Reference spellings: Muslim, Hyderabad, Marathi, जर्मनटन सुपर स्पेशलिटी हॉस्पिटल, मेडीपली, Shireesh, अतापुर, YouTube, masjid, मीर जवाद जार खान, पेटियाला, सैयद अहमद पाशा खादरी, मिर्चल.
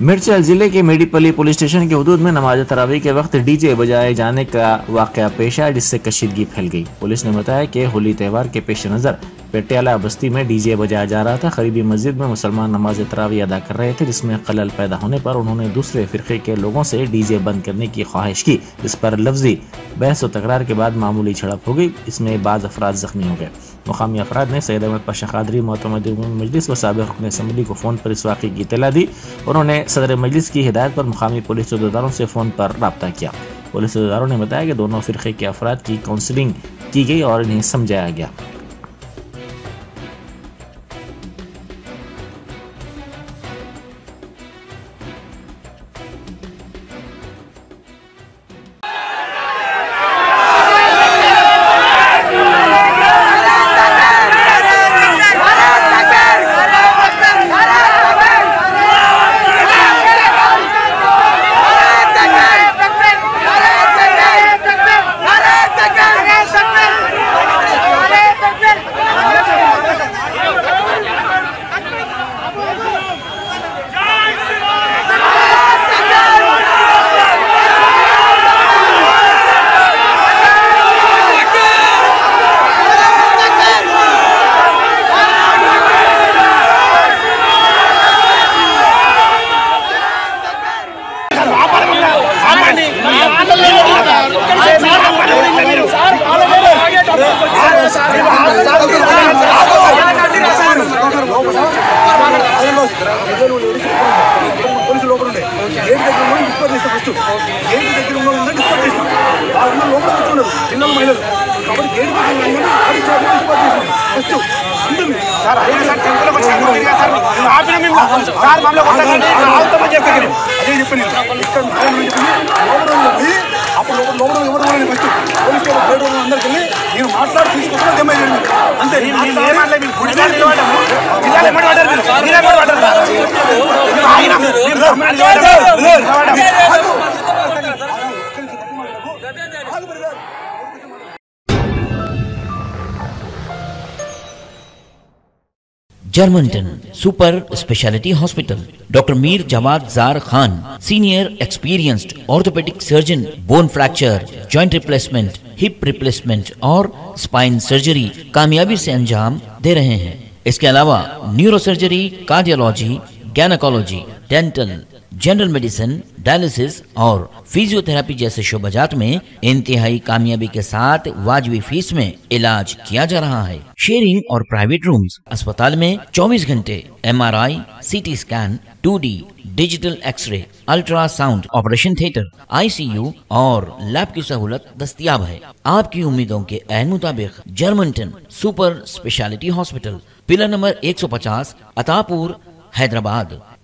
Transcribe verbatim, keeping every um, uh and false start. मिर्चल जिले के मेडीपली police station के हदूद में नमाज तरावी के वक्त डीजे बजाए जाने का वाकया पेश आया, जिससे कशीदगी फैल गई। पुलिस ने बताया कि होली त्यौहार के पेश नज़र पेटियाला बस्ती में डीजे बजाया जा रहा था। करीबी मस्जिद में मुसलमान नमाज तरावी अदा कर रहे थे, जिसमें खलल पैदा होने पर उन्होंने दूसरे फ़िरक़े के लोगों से डीजे बंद करने की ख्वाहिश की। इस पर लफ्जी बहस व तकरार के बाद मामूली झड़प हो गई। इसमें बाज़ अफराद ज़ख्मी हो गए। मुकामी अफराद ने सैयद अहमद पाशा खादरी मोहतमद मजलिस व साबिक़ रुकन असम्बली को फ़ोन पर इस वाक़े की इत्तला दी। उन्होंने सदर मजलिस की हिदायत पर मुकामी पुलिस अहदेदारों से फ़ोन पर रब्ता किया। पुलिस अहदेदारों ने बताया कि दोनों फ़िरक़े के अफराद की काउंसलिंग की गई और इन्हें समझाया गया। अंदर जर्मनटन सुपर स्पेशलिटी हॉस्पिटल, doctor मीर जवाद जार खान, senior experienced orthopaedic surgeon, bone fracture, joint replacement, hip replacement और स्पाइन सर्जरी कामयाबी से अंजाम दे रहे हैं। इसके अलावा neuro surgery, cardiology, gynaecology, dental, general medicine, dialysis और फिजियोथेरापी जैसे शोबाजात में इंतहाई कामयाबी के साथ वाजवी फीस में इलाज किया जा रहा है। शेयरिंग और प्राइवेट रूम्स, अस्पताल में चौबीस घंटे M R I, C T scan, two D, digital x-ray, ultrasound, operation theatre, I C U और लैब की सहूलत दस्तियाब है। आपकी उम्मीदों के अहम मुताबिक जर्मनटन सुपर स्पेशलिटी हॉस्पिटल, pillar number एक सौ पचास, अतापुर, हैदराबाद।